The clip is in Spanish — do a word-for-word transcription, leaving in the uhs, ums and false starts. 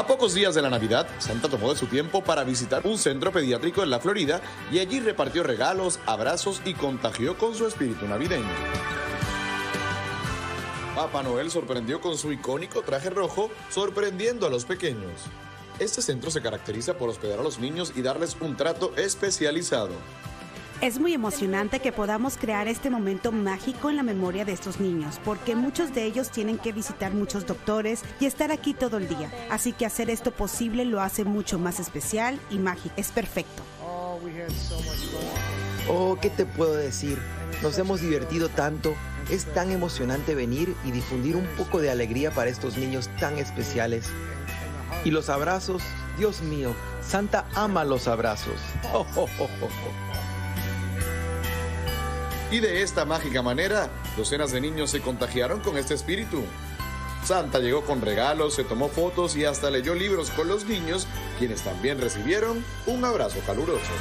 A pocos días de la Navidad, Santa tomó de su tiempo para visitar un centro pediátrico en la Florida y allí repartió regalos, abrazos y contagió con su espíritu navideño. Papá Noel sorprendió con su icónico traje rojo, sorprendiendo a los pequeños. Este centro se caracteriza por hospedar a los niños y darles un trato especializado. Es muy emocionante que podamos crear este momento mágico en la memoria de estos niños, porque muchos de ellos tienen que visitar muchos doctores y estar aquí todo el día. Así que hacer esto posible lo hace mucho más especial y mágico. Es perfecto. Oh, ¿qué te puedo decir? Nos hemos divertido tanto. Es tan emocionante venir y difundir un poco de alegría para estos niños tan especiales. Y los abrazos, Dios mío, Santa ama los abrazos. Oh, oh, oh, oh. Y de esta mágica manera, docenas de niños se contagiaron con este espíritu. Santa llegó con regalos, se tomó fotos y hasta leyó libros con los niños, quienes también recibieron un abrazo caluroso.